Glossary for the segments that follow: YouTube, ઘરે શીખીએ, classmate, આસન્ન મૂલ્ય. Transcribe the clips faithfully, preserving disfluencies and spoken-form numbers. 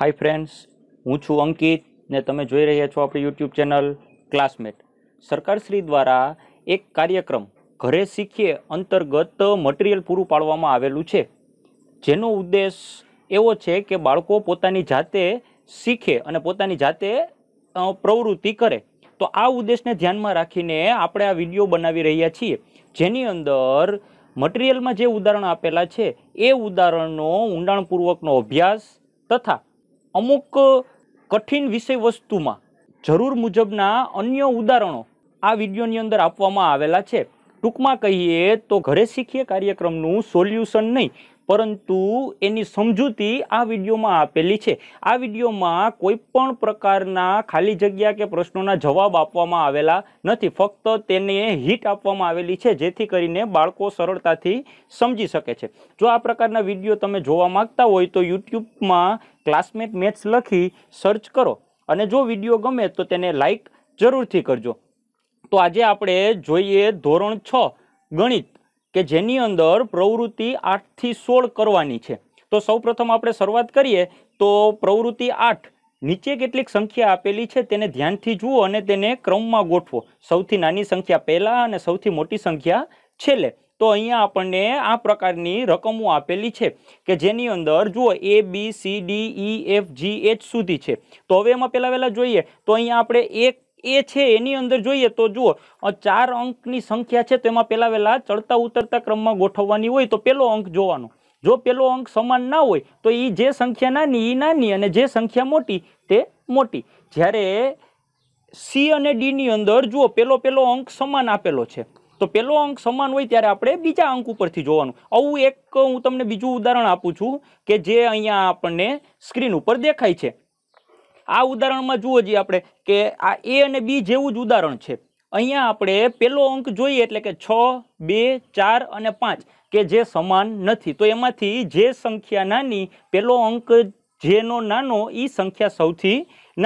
Hi friends, हूँ छू अंकित ने तमे जोई रह्या छो आपणी यूट्यूब चेनल क्लासमेट। सरकारश्री द्वारा एक कार्यक्रम घरे शीखीए अंतर्गत मटीरियल पूरू पाडवामां आवेलुं छे, जेनो उद्देश एवो छे के बाळको पोतानी जाते शीखे अने पोतानी जाते प्रवृत्ति करे। तो आ उद्देशने ध्यानमां राखीने आपणे आ विडियो बनावी रह्या छीए, जेनी अंदर मटीरियलमां जे उदाहरण आपेला छे ए उदाहरणनो ઊંડાણપૂર્વકનો અભ્યાસ तथा अमुक कठिन विषय वस्तु में जरूर मुजबना अन्य उदाहरणों आ विडियोनी अंदर आपवामां आवेला छे। टूंकमां कहीए तो घरे शीखीए कार्यक्रमनुं सोल्यूशन नहीं, परंतु एनी समजूती आ विडियोमां आपेली छे। आ विडियोमां कोईपण प्रकारना खाली जग्या के प्रश्नोना जवाब आपवामां आवेला नथी, फक्त तेने हिट आपवामां आवेली छे, जेथी करीने बाळको सरळताथी समजी शके छे। जो आ प्रकारना विडियो तमे जोवा मांगता होय तो यूट्यूबमां क्लासमेट मेथ्स लखी सर्च करो अने जो विडियो गमे तो तेने लाइक जरूरथी करजो। तो आजे आपणे जोईए धोरण छ गणित के जेनी अंदर प्रवृत्ति आठ थी सोल करवानी छे। तो सौ प्रथम आपणे शरूआत करिए तो प्रवृत्ति आठ नीचे केटलीक संख्या आपेली छे तेने ध्यानथी जुओ अने तेने क्रममां गोठवो, सौथी नानी संख्या पहेला अने सौथी मोटी संख्या छेल्ले। तो अहींया आपणे आ प्रकारनी रकमो आपेली छे के जेनी अंदर जुओ A B C D E F G H सुधी छे। तो हवे एमां पहेला वेला जोईए तो अहींया आपणे एक ए छे एनी अंदर जोईए तो जुओ चार अंकनी संख्या छे तेमां पहेला वहेला चढ़ता उतरता क्रममां गोठववानी होय तो पहेलो अंक जोवानो। जो पहेलो अंक समान ना होय तो ई जे संख्या नानी ई नानी अने जे संख्या मोटी ते मोटी। ज्यारे सी अने डी नी अंदर जुओ पहेलो पहेलो अंक समान आपेलो छे तो पहेलो अंक समान होय त्यारे आपणे बीजा अंक उपरथी जोवानुं। आवुं एक हूँ तमने बीजुं उदाहरण आपूं छुं के जे अहींया आपणे स्क्रीन उपर देखाय छे। आ उदाहरण में जुओ जी आपणे के आ ए अने बी जेवुं ज उदाहरण छे। अहींया आपणे पहेलो अंक जोईए एटले के छह, बे, चार अने पांच के जे समान नथी तो एमांथी जे संख्या नानी पहेलो अंक जेनो नानो ई संख्या सौथी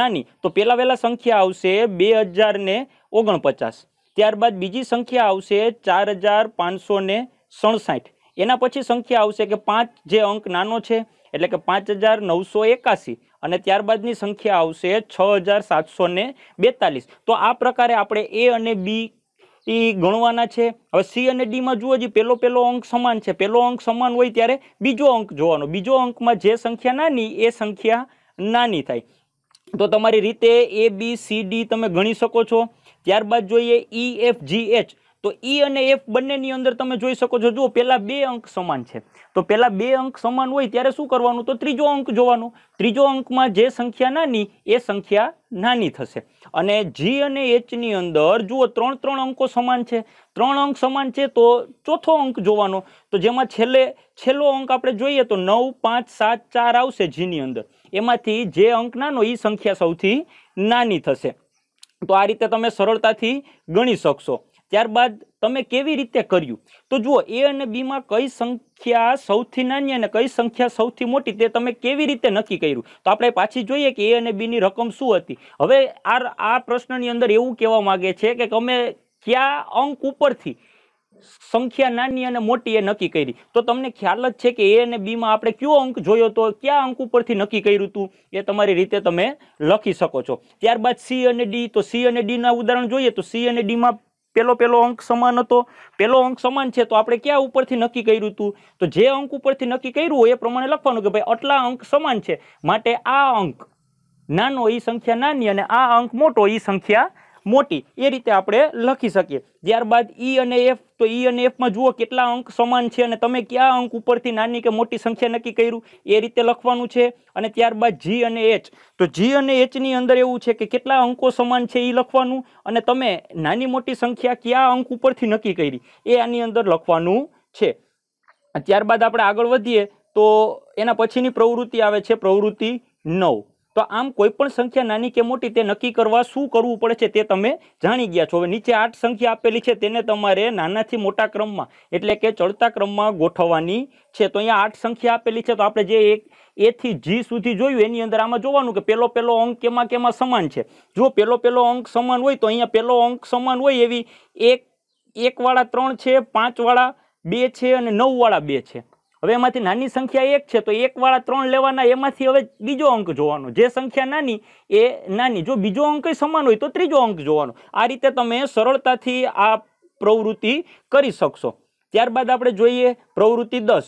नानी। तो पहेला वहेला संख्या आवशे बे हज़ार ने ओगणपचास, त्यारबाद बीजी संख्या आवशे चार हज़ार पांच सौ ने सड़सठ, एना पछी संख्या आवशे के पांच जे अंक नानो छे एटले के पांच हज़ार नौ सौ एकासी, अने त्यारबादनी संख्या आवशे छह हज़ार सात सौ ने बेतालीस। तो आ प्रकारे आपणे ए अने बी ई गणवाना छे। हवे सी अने डी में जुओ जी पहेलो पहेलो अंक समान छे, पहेलो अंक समान होय त्यारे बीजो अंक जोवानो, बीजो अंक में जे संख्या नानी ए संख्या नानी थाय। तो तमारी रीते ए बी सी डी तमे गणी शको छो। त्यारबाद जोईए ई एफ जी एच तो ई अने एफ बंनेनी अंदर तमे जोई शको छो जो पहेला बे अंक समान छे तो पहेला बे अंक समान होय त्यारे शुं करवानुं तो त्रीजो अंक जोवानो, त्रीजो अंकमां जे संख्या नानी ए संख्या नानी थशे। अने जी अने एच नी अंदर जुओ त्रण त्रण अंको समान छे, त्रण अंक समान छे तो चौथो अंक जोवानो। तो जेमां छेल्ले छेल्लो अंक आपणे जोईए तो नौ, पांच, सात, चार आवशे जी नी अंदर, एमांथी जे अंक नानो ई संख्या सौथी नानी थशे। तो आ रीते तमे सरळताथी गणी शकशो। त्यारबाद तमे केवी रीते कर्यु तो जुओ ए अने बी में कई संख्या सौथी नानी अने कई संख्या सौथी मोटी ते तमे केवी रीते नक्की कर्यु। तो आपणे पाछी जोईए के ए अने बी नी रकम शुं हती। हवे आ आ प्रश्ननी अंदर एवुं कहेवा मांगे छे के तमे क्या अंक उपरथी संख्या नानी अने मोटी ए नक्की करी। तो तमने ख्याल ज छे के ए अने बी में आपणे क्यो अंक जोयो तो क्या अंक उपरथी नक्की कर्युं हतुं ए तमारी रीते तमे लखी शको छो। त्यारबाद सी अने डी तो सी अने डी ना उदाहरण जोईए तो सी अने डी में पहेलो पहेलो अंक समान हतो, पहेलो अंक समान छे तो आपणे क्या उपरथी नक्की कर्युं हतुं तो जे अंक उपरथी नक्की कर्युं होय ए प्रमाणे लखवानुं के भाई आटला अंक समान छे माटे आ अंक नानो ई संख्या नानी अने आ अंक मोटो ई संख्या मोटी, ए रीते आपणे लखी शकीए। त्यारबाद ई अने एफ तो ई अने एफ में जुओ केटला अंक समान छे अने तमे क्या अंक उपरथी नानी के मोटी संख्या नक्की कर्युं ए रीते लखवानुं छे। अने त्यारबाद जी अने एच तो जी अने एच नी अंदर एवुं छे के केटला अंको समान छे ई लखवानुं अने तमे नानी मोटी संख्या क्या अंक उपरथी नक्की करी ए आनी अंदर लखवानुं छे। त्यारबाद आपणे आगळ वधीए तो एना पछीनी प्रवृत्ति आवे छे प्रवृत्ति नौ। तो आम कोईपण संख्या नानी के मोटी ते नक्की करवा शुं करवुं पड़े छे ते तमे जाणी गया छो। हवे नीचे आठ संख्या आपेली छे तेने तमारे नानाथी मोटा क्रममां एटले के चढ़ता क्रममां गोठववानी छे। तो अहींया आठ संख्या आपेली छे तो आपणे जे एक ए थी जी सुधी जोयुं एनी अंदर आमां जोवानुं के पहेलो पहेलो अंक केमां केमां समान छे। जो पहेलो पहेलो अंक समान होय तो अहींया पहेलो अंक समान होय एवी एक एक वाळा त्रण छे, पांच वाळा बे छे अने नौ वाळा बे छे। હવે એમાંથી નાની સંખ્યા એક છે તો એક વાળા ત્રણ લેવાના, એમાંથી હવે બીજો અંક જોવાનો, જે સંખ્યા નાની એ નાની, જો બીજો અંક સમાન હોય તો ત્રીજો અંક જોવાનો. આ રીતે તમે સરળતાથી આ પ્રવૃત્તિ કરી શકશો. ત્યારબાદ આપણે જોઈએ પ્રવૃત્તિ દસ.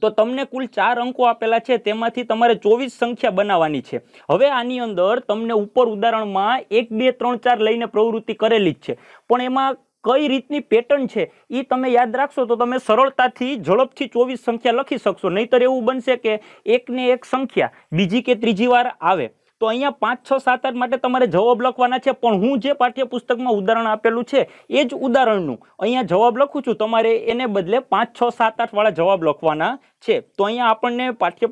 તો તમને કુલ ચાર અંકો આપેલા છે, તેમાંથી તમારે ચોવીસ સંખ્યા બનાવવાની છે. હવે આની અંદર તમને ઉપર ઉદાહરણમાં એક બે ત્રણ ચાર લઈને પ્રવૃત્તિ કરેલી જ છે, પણ એમાં કઈ રીતની પેટર્ન છે એ તમે યાદ રાખશો તો તમે સરળતાથી ઝડપથી ચોવીસ સંખ્યા લખી શકશો. નહીંતર એવું બનશે કે એકને એક સંખ્યા બીજી કે ત્રીજી વાર આવે. તો અહીંયા પાંચ છ સાત આઠ માટે તમારે જવાબ લખવાના છે, પણ હું જે પાઠ્યપુસ્તકમાં ઉદાહરણ આપેલું છે એ જ ઉદાહરણનું અહીંયા જવાબ લખું છું, તમારે એને બદલે પાંચ છ સાત આઠ વાળા જવાબ લખવાના છે. તો અહીંયા આપણને પાઠ્ય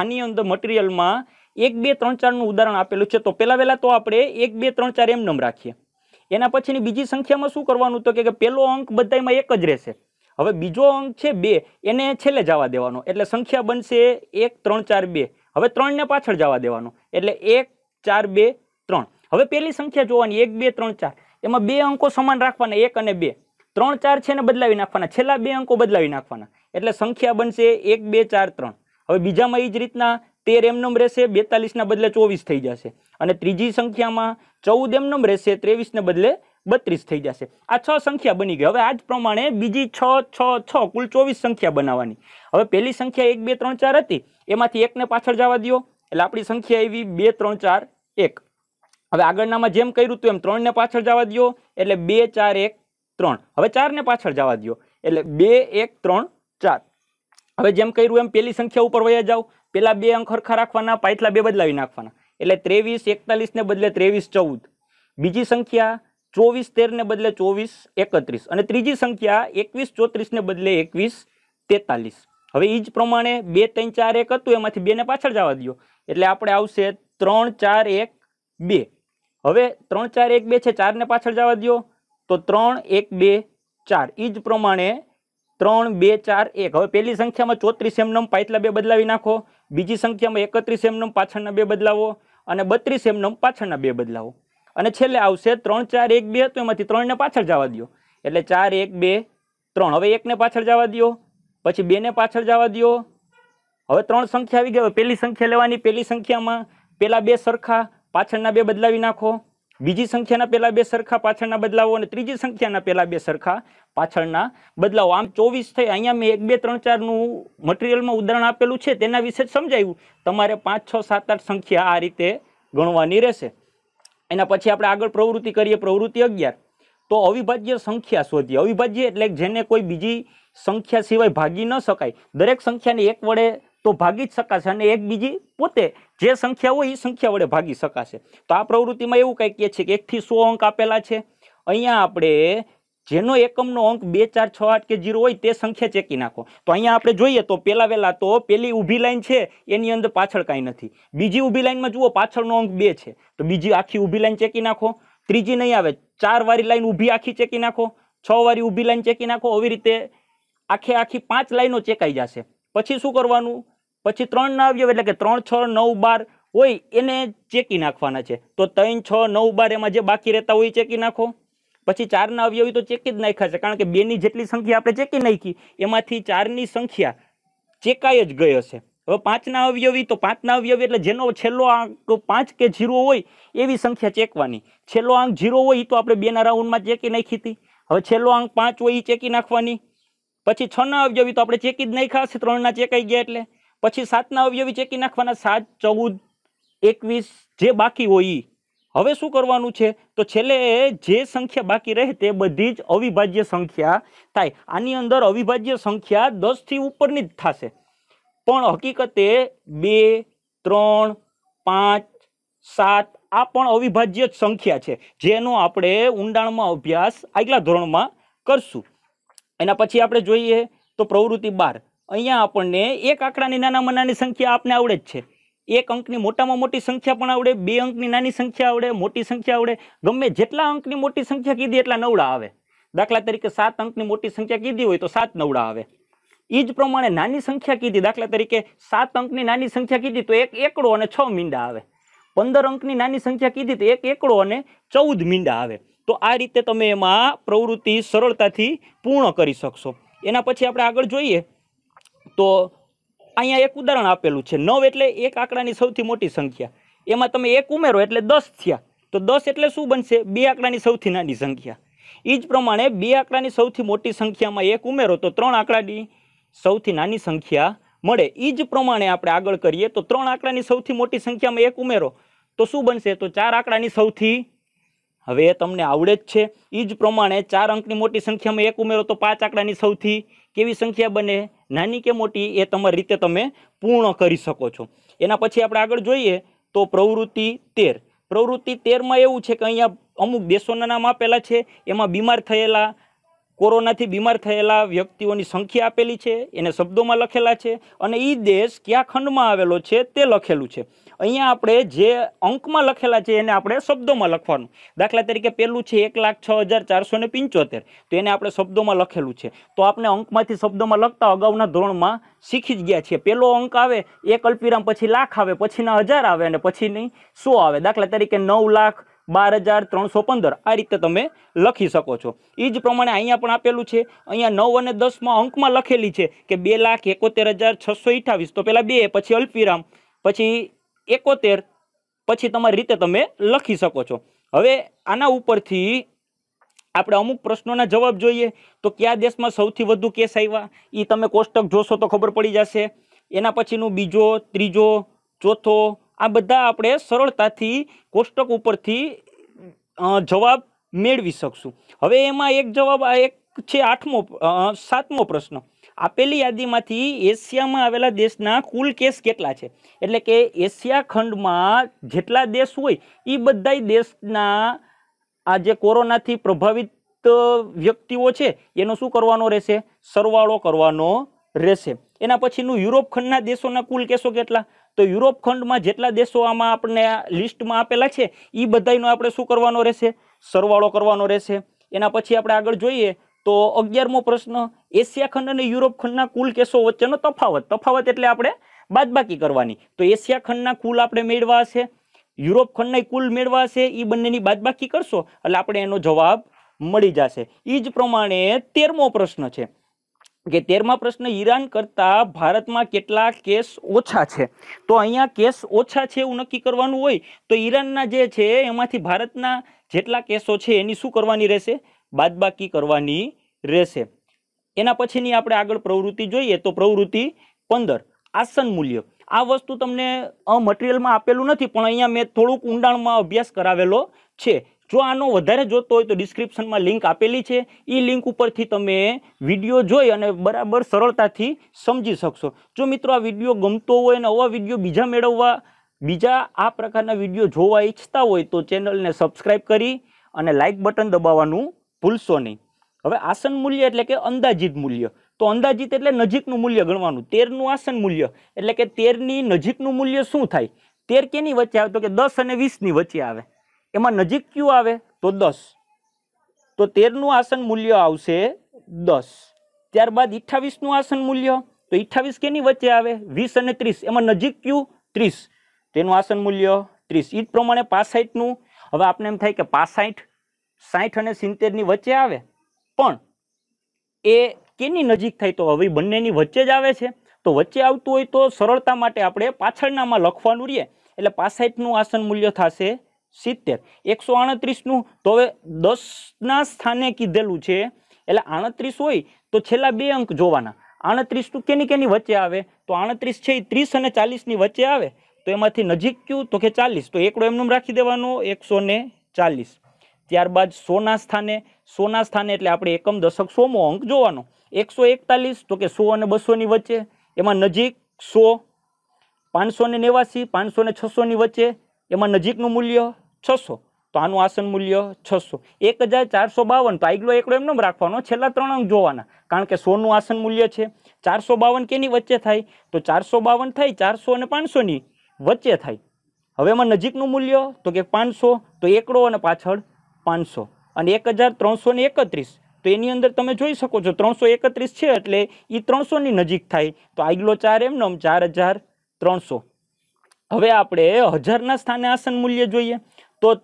આની અંદર મટીરિયલમાં એક બે ત્રણ ચારનું ઉદાહરણ આપેલું છે. તો પહેલાં વહેલા તો આપણે એક બે ત્રણ ચાર એમ નમ રાખીએ. એના પછીની બીજી સંખ્યામાં શું કરવાનું, તો કે પહેલો અંક બધામાં એક જ રહેશે. હવે બીજો અંક છે બે, એને છેલ્લે જવા દેવાનો, એટલે સંખ્યા બનશે એક ત્રણ ચાર બે. હવે ત્રણને પાછળ જવા દેવાનો, એટલે એક ચાર બે ત્રણ. હવે પહેલી સંખ્યા જોવાની એક બે ત્રણ ચાર, એમાં બે અંકો સમાન રાખવાના, એક અને બે. ત્રણ ચાર છે એને બદલાવી નાખવાના, છેલ્લા બે અંકો બદલાવી નાખવાના, એટલે સંખ્યા બનશે એક બે ચાર ત્રણ. હવે બીજામાં એ જ રીતના તેર એમનેમ રહેશે, બેતાલીસના બદલે ચોવીસ થઈ જશે. અને ત્રીજી સંખ્યામાં ચૌદ એમનેમ રહેશે, ત્રેવીસને બદલે બત્રીસ થઈ જશે. આ છ સંખ્યા બની ગઈ. હવે આ જ પ્રમાણે બીજી છ છ છ કુલ ચોવીસ સંખ્યા બનાવવાની. હવે પહેલી સંખ્યા એક બે ત્રણ ચાર હતી, એમાંથી એકને પાછળ જવા દો, એટલે આપણી સંખ્યા આવી બે ત્રણ ચાર એક. હવે આગળનામાં જેમ કર્યું હતું એમ ત્રણને પાછળ જવા દો, એટલે બે ચાર એક ત્રણ. હવે ચારને પાછળ જવા દો, એટલે બે એક ત્રણ ચાર. હવે જેમ કર્યું એમ પહેલી સંખ્યા ઉપર વયા જાઓ, પહેલાં બે અંક હરખા રાખવાના, પાછલા બે બદલાવી નાખવાના, એટલે ત્રેવીસ એકતાલીસને બદલે ત્રેવીસ ચૌદ. બીજી સંખ્યા ચોવીસ તેરને બદલે ચોવીસ એકત્રીસ. અને ત્રીજી સંખ્યા એકવીસ ચોત્રીસને બદલે એકવીસ તેતાલીસ. હવે એ જ પ્રમાણે બે ત્રણ ચાર એક હતું, એમાંથી બેને પાછળ જવા દો, એટલે આપણે આવશે ત્રણ ચાર એક બે. હવે ત્રણ ચાર એક બે છે, ચારને પાછળ જવા દો તો ત્રણ એક બે ચાર. એ જ પ્રમાણે ત્રણ બે ચાર એક. હવે પહેલી સંખ્યામાં ચોત્રીસ એમનેમ પાછલા બે બદલાવી નાખો, બીજી સંખ્યામાં એકત્રીસ એમનેમ પાછળના બે બદલાવો, અને બત્રીસ એમનેમ પાછળના બે બદલાવો. અને છેલ્લે આવશે ત્રણ ચાર એક બે, તો એમાંથી ત્રણને પાછળ જવા દો, એટલે ચાર એક બે ત્રણ. હવે એકને પાછળ જવા દો, પછી બેને પાછળ જવા દો. હવે ત્રણ સંખ્યા આવી ગઈ. હવે પહેલી સંખ્યા લેવાની, પહેલી સંખ્યામાં પહેલાં બે સરખા પાછળના બે બદલાવી નાખો, બીજી સંખ્યાના પહેલાં બે સરખા પાછળના બદલાવો, અને ત્રીજી સંખ્યાના પહેલાં બે સરખા પાછળના બદલાવો. આમ ચોવીસ થઈ. અહીંયા મેં એક બે ત્રણ ચારનું મટીરિયલમાં ઉદાહરણ આપેલું છે, તેના વિશે સમજાવ્યું. તમારે પાંચ છ સાત આઠ સંખ્યા આ રીતે ગણવાની રહેશે. એના પછી આપણે આગળ પ્રવૃત્તિ કરીએ. પ્રવૃત્તિ અગિયાર. તો અવિભાજ્ય સંખ્યા શોધીએ. અવિભાજ્ય એટલે જેને કોઈ બીજી સંખ્યા સિવાય ભાગી ન શકાય. દરેક સંખ્યાને એક વડે તો ભાગી જ શકાશે, અને એક બીજી પોતે જે સંખ્યા હોય એ સંખ્યા વડે ભાગી શકાશે. તો આ પ્રવૃત્તિમાં એવું કંઈ કહે છે કે એકથી સો અંક આપેલા છે. અહીંયા આપણે જેનો એકમનો અંક બે ચાર છ આઠ કે જીરો હોય તે સંખ્યા ચેકી નાખો. તો અહીંયા આપણે જોઈએ તો પહેલાં વહેલા તો પહેલી ઊભી લાઈન છે એની અંદર પાછળ કાંઈ નથી. બીજી ઊભી લાઈનમાં જુઓ પાછળનો અંક બે છે, તો બીજી આખી ઊભી લાઈન ચેકી નાખો. ત્રીજી નહીં આવે, ચાર વાળી લાઈન ઊભી આખી ચેકી નાખો, છ વાળી ઊભી લાઈન ચેકી નાખો. આવી રીતે આખે આખી પાંચ લાઈનો ચેકાઈ જશે. પછી શું કરવાનું, પછી ત્રણ ના આવ્યો એટલે કે ત્રણ છ નવ બાર હોય એને ચેકી નાખવાના છે. તો ત્રણ છ નવ બાર એમાં જે બાકી રહેતા હોય ચેકી નાખો. પછી ચારના અવયવી તો ચેકી જ નાખ્યા છે, કારણ કે બેની જેટલી સંખ્યા આપણે ચેકી નાખી એમાંથી ચારની સંખ્યા ચેકાઈ જ ગઈ હશે. હવે પાંચના અવયવી, તો પાંચના અવયવી એટલે જેનો છેલ્લો આંક પાંચ કે જીરો હોય એવી સંખ્યા ચેકવાની. છેલ્લો આંક જીરો હોય એ તો આપણે બેના રાઉન્ડમાં ચેકી નાખી હતી. હવે છેલ્લો આંક પાંચ હોય એ ચેકી નાખવાની. પછી છના અવયવી તો આપણે ચેકી જ નાખ્યા હશે, ત્રણના ચેકાઈ ગયા એટલે. પછી સાતના અવયવી ચેકી નાખવાના, સાત ચૌદ એકવીસ જે બાકી હોય એ. હવે શું કરવાનું છે, તો છેલ્લે જે સંખ્યા બાકી રહે તે બધી જ અવિભાજ્ય સંખ્યા થાય. આની અંદર અવિભાજ્ય સંખ્યા દસથી ઉપરની જ થશે, પણ હકીકતે બે ત્રણ પાંચ સાત આ પણ અવિભાજ્ય જ સંખ્યા છે, જેનો આપણે ઊંડાણમાં અભ્યાસ આગલા ધોરણમાં કરશું. એના પછી આપણે જોઈએ તો પ્રવૃત્તિ બાર. અહીંયા આપણને એક આંકડાની નાનામાં નાની સંખ્યા આપને આવડે જ છે. એક અંકની મોટામાં મોટી સંખ્યા પણ આવડે, બે અંકની નાની સંખ્યા આવડે, મોટી સંખ્યા આવડે. ગમે જેટલા અંકની મોટી સંખ્યા કીધી એટલા નવડા આવે. દાખલા તરીકે સાત અંકની મોટી સંખ્યા કીધી હોય તો સાત નવડા આવે. એ જ પ્રમાણે નાની સંખ્યા કીધી, દાખલા તરીકે સાત અંકની નાની સંખ્યા કીધી તો એક એકડો અને છ મીંડા આવે. પંદર અંકની નાની સંખ્યા કીધી તો એક એકડો અને ચૌદ મીંડા આવે. તો આ રીતે તમે એમાં પ્રવૃત્તિ સરળતાથી પૂર્ણ કરી શકશો. એના પછી આપણે આગળ જોઈએ तो अहीं एक उदाहरण आपेलू है नौ एटले एक आंकड़ानी सौथी मोटी संख्या एमां तमे एक उमेरो एटले दस थया तो दस एटले शुं बनशे बे आंकड़ानी सौथी नानी संख्या। ए ज प्रमाणे बे आंकड़ानी सौथी मोटी संख्या में एक उमेरो तो त्रण आंकड़ानी सौथी नानी संख्या मळे। ए ज प्रमाणे आपणे आगळ करीए तो त्रण आंकड़ानी सौथी मोटी संख्या में एक उमेरो तो शुं बनशे तो चार आंकड़ानी सौथी। हवे तमने आवड़े ज छे। ए ज प्रमाणे चार अंकनी मोटी संख्या में एक उमेरो तो पांच आंकड़ानी सौथी केवी संख्या बने नानी के मोटी ए तमारी रीते तमे पूर्ण करी शको छो। एना पछी आपणे आगळ जोईए तो प्रवृत्ति तेर प्रवृत्ति तेर में एवुं छे के अहींया अमुक देशोना नाम आपेला छे एमां बीमार थयेला कोरोनाथी बीमार थयेला व्यक्तिओनी संख्या आपेली छे एने शब्दोमां लखेला छे अने ई देश क्या खंडमां आवेलो छे ते लखेलुं छे। अहींया आपणे जे अंकमां लखेला छे एने आपणे शब्दोमां लखवानुं। दाखला तरीके पहेलुं छे एक लाख छ हज़ार चार सौ ने पंचोतेर तो एने आपणे शब्दोमां लखेलुं छे तो आपणे अंकमांथी शब्दोमां लखता अगाउना धोरणमां शीखी ज गया छे। पहेलो अंक आवे एक अल्पविराम पछी लाख आवे पछीना हज़ार आवे अने पछीनी सौ आवे। दाखला तरीके नौ लाख बार हज़ार त्रण सौ पंदर आ रीते तमे लखी शको छो। ए ज प्रमाणे अहींया पण आपेलुं छे अहींया नौ अने दस मां अंकमां लखेली छे के बे लाख एकोतेर हज़ार छसो अठावीस तो पहेला बे पछी अल्पविराम पछी एकोतेर पछी तमारी रीते तमे लखी शको छो। हवे आना उपरथी आपणे अमुक प्रश्नोना जवाब जोईए तो क्या देश में सौथी वधु केस आव्या ई तमे कोष्टक जोशो तो खबर पड़ी जशे। एना पछीनो बीजो त्रीजो चौथो आ बधा आपणे सरळताथी कोष्टक उपरथी जवाब मेळवी शकशुं। हवे एमां एक जवाब एक छे आठमो सातमो प्रश्न आपेली यादीमांथी एशियामां आवेला देशना कुल केस केटला छे एटले के एशिया खंडमां जेटला देश होय ई बधाय देशना आ जे कोरोनाथी प्रभावित व्यक्तिओ छे एनो शुं करवानो रहेशे सरवाळो करवानो रहेशे। एना पछीनुं युरोप खंडना देशोना कुल केसो केटला तो यूरोप खंड में जेटला देशों आमां आपने लिस्ट में आपेला छे ई बधायनो आपणे शुं करवानो रहेशे सरवाळो करवानो रहेशे। एना पछी आपणे आगळ जोईए तो अगियारमो प्रश्न एशिया खंड अने यूरोप खंडना कुल केसो वच्चेनो तफावत तफावत एटले आपणे बादबाकी करवानी तो एशिया खंडना कुल आपणे मेळवा छे यूरोप खंडना कुल मेळवा छे ई बंनेनी बादबाकी करशो એટલે आपणे एनो जवाब मळी जशे। ई ज प्रमाणे तेरमो प्रश्न छे के तेरमा प्रश्न ईरान करता भारत में केटला केस ओछा है तो अहींया केस ओछा है एवुं नक्की करवानुं होय तो ईरानना जे छे एमांथी भारतना जेटला केसो छे एनी शुं करवानी रहेशे बादबाकी करवानी रहेशे। एना पछीनी आपणे आगळ प्रवृत्ति जोईए तो प्रवृत्ति पंदर आसन मूल्य आ वस्तु तमने मटीरियल में आपेलुं नथी पण अहींया मैं थोड़ुंक ऊंडाणमां अभ्यास करावेलो छे। जो आनो वधारे जोतो होय तो डिस्क्रिप्शन में लिंक आपेली छे ई लिंक उपरथी तमे विडियो जोई अने बराबर सरळताथी समझी शकशो। जो मित्रों आ विडियो गमतो होय अने आवा विडियो बीजा मेळववा बीजा आ प्रकारना विडियो जोवा इच्छता होय तो चेनलने सब्सक्राइब करी अने लाइक बटन दबाववानुं भूलशो नहीं। हवे आसन मूल्य एटले के अंदाजित मूल्य तो अंदाजित एटले नजीकनुं मूल्य गणवानुं। तेरनुं आसन मूल्य एटले के तेरनी नजीकनुं मूल्य शुं थाय तेर केनी वच्चे आवे तो के दस अने वीसनी वच्चे आवे एमां नजीक क्यू आवे तो दस तो तेरनु आसन मूल्य आवशे दस। त्यारबाद अठावीसनु आसन मूल्य तो अठावीस केनी वच्चे आवे वीस अने तीस एमां नजीक क्यू तीस तेनु आसन मूल्य तीस। ई प्रमाणे पांसठनु हवे आपने एम थाय के पांसठ साठ अने सित्तेर नी वच्चे आवे पण ए केनी नजीक थाय तो हवे बंनेनी वच्चे ज आवे छे तो वच्चे आवतुं होय तो सरळता माटे आपणे पाछळनामां लखवानुं रहे एटले पांसठनु आसन मूल्य थशे सित्तेर। एक सौ अड़तीस नु तो हवे दस ना स्थाने कीधेलुं छे एटले अड़तीस होय तो छेल्ला बे अंक जोवाना अड़तीस नु केनी केनी वच्चे आवे तो अड़तीस छे तीस अने चालीस नी वच्चे आवे तो एमांथी नजीक क्यू तो के चालीस तो एकड़ो एमनेम राखी देवानो एक सौ चालीस। त्यारबाद सौ ना स्थाने सौ ना स्थाने एटले आपणे एकम दशक सोमो अंक जोवानो एक सौ एकतालीस तो के सौ अने बसो नी वच्चे एमां नजीक सौ। पांच सौ ने नेवासी पांच सौ ने छसो नी वच्चे एमां नजीकनुं मूल्य छसो तो आनु आसन मूल्य छसो। एक हज़ार चार सौ बावन तो आगलो एकड़ो एमनेम राखवानो छेल्ला त्रण अंक जोवाना कारण के सौ नु आसन मूल्य छे। चार सौ बावन केनी वच्चे थाय तो चार सौ बावन थाय चार सौ अने पांच सौ नी वच्चे थाय। हवे एमां नजीकनुं मूल्य तो के पांच सौ तो एकड़ो अने पाछळ पांच सौ अने एक हज़ार त्रण सौ ने एकत्रीस तो एनी अंदर तमे जोई शको छो त्रण सौ एकत्रीस छे एटले ई त्रण सौ नी नजीक थाय तो आगलो चार एमनेम चार हज़ार त्रण सौ। हवे आपणे हज़ारना स्थाने आसन मूल्य जोईए तो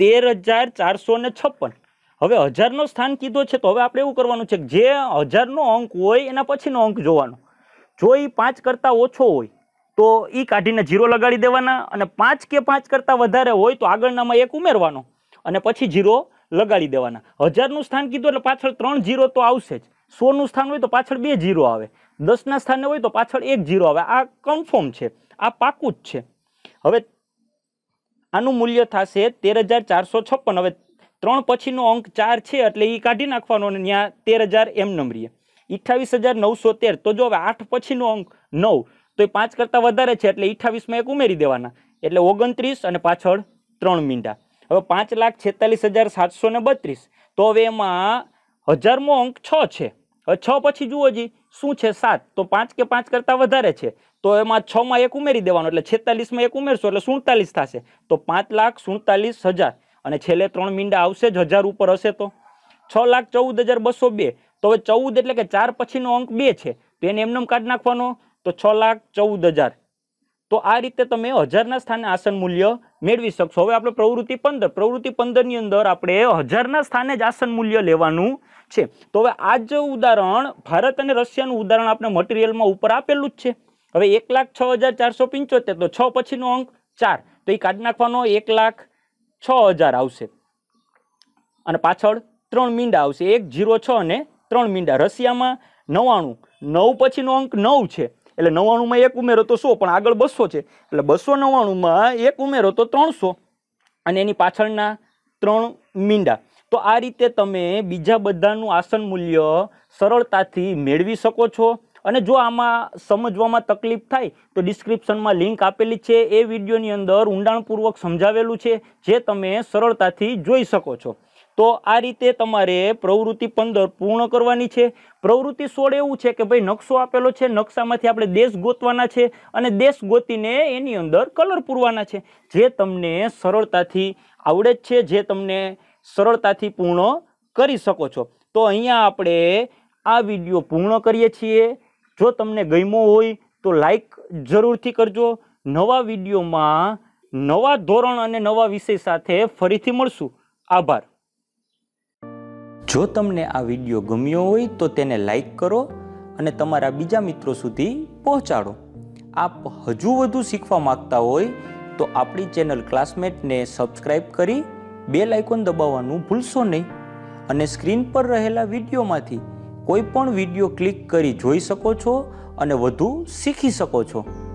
तेर हज़ार चार सौ छप्पन हवे हजार नो स्थान कीधो छे तो हवे आपणे एवुं करवानुं छे के जे हजार नो अंक होय एना पछीनो अंक जोवानो। जो ए पांच करता ओछो होय तो ई काढीने जीरो लगाड़ी देवाना अने पांच के पांच करता वधारे होय तो आगळनामां एक उमेरवानो अने पछी जीरो लगाड़ी देवाना। हजार नु स्थान कीधुं एटले पाछळ त्रण जीरो तो आवशे ज। सौ नु स्थान होय तो पाछळ बे जीरो आवे, दस ना स्थाने होय तो पाछळ एक जीरो आवे। आ कन्फर्म छे, आ पाकुं ज छे। हवे आनुं मूल्य थशे तेर हज़ार चार सौ छप्पन। हवे त्रण पछीनो अंक चार छे एटले ई काढी नाखवानो अने न्या तेर हज़ार एम नंबरीए अठावीस हज़ार नौ सौ तेर। तो जो हवे आठ पछीनो अंक नौ तो ए पांच करता वधारे छे एटले अठावीस मां एक उमेरी देवाना एटले ઓગણત્રીस अने पाछळ त्रण मींडा। हवे पांच लाख छेतालीस हज़ार सात सौ बत्रीस। तो हवे एमां हजारमो अंक छ छे। हवे छ पछी जुओ जी शुं छे सात, तो पांच के पांच करता वधारे छे तो एमां छ मां एक उमेरी देवानो एटले छेतालीस मां एक उमेरशो एटले સુડતાલીસ थशे। तो पांच लाख સુડતાલીस हज़ार अने छेल्ले त्रण मींडा आवशे ज हजार उपर हशे। तो छ लाख चौदह हज़ार बसो बे। तो हवे चौदह एटले के चार पछीनो अंक बे छे तो एने एमनेम काढी नाखवानो तो छ लाख चौदह हज़ार। तो आ रीते तमे हजारना स्थाने आसन मूल्य मेळवी शकशो। हवे आपणे प्रवृत्ति पंदर प्रवृत्ति पंदर नी अंदर आपणे हजारना स्थाने ज आसन मूल्य लेवानुं छे। तो हवे आ ज उदाहरण भारत अने रशियानुं उदाहरण आपणे मटीरियलमां उपर आपेलुं ज छे। हवे एक लाख छ हज़ार चार सौ पंचोतेर, तो छ पछीनो अंक चार तो ए काढी नाखवानो एक लाख छ हज़ार आवशे अने पाछळ त्रण मींडा आवशे एक जीरो छ अने त्रण मींडा। रशियामां नव्वाणु नौ पछीनो अंक नौ छे एटले नव्वाणु में एक उमेरो तो सौ पण आगळ बसो छे एटले बसो नव्वाणु में एक उमेरो तो त्रणसो अने एनी पाछळना त्रण मींडा। तो आ रीते तमे बीजा बधानुं आसन मूल्य सरळताथी मेळवी शको छो। अने जो आमा समजवामां तकलीफ थाय तो डिस्क्रिप्शनमां लिंक आपेली छे, ए विडियोनी अंदर ઊંડાણपूर्वक समजावेलुं छे जे तमे सरळताथी जोई शको छो। तो आ रीते तमारे प्रवृत्ति पंदर पूर्ण करवानी छे। प्रवृत्ति सोळ एवुं छे के भाई नक्शो आपेलो छे, नक्शामांथी आपणे देश गोतवाना छे अने देश गोतीने एनी अंदर कलर पूरवाना छे जे तमने सरळताथी आवडे ज छे, जे तमने सरळताथी पूर्ण करी शको छो। तो अहींया आपणे आ विडियो पूर्ण करीए छीए। जो तमने गम्यो होय तो लाइक जरूरथी करजो। नवा विडियोमां नवा धोरण अने नवा विषय साथे फरीथी मळशुं। आभार। जो तमने आ वीडियो गम्यो होय तो तेने लाइक करो अने तमारा बीजा मित्रों सुधी पहोंचाडो। आप हजू वधु शीखवा मांगता होय तो आपणी चेनल क्लासमेट ने सब्सक्राइब करी बेल आइकॉन दबाववानुं भूलशो नहीं अने स्क्रीन पर रहेला वीडियोमांथी कोईपण वीडियो क्लिक करी जोई शको छो अने वधु शीखी शको छो।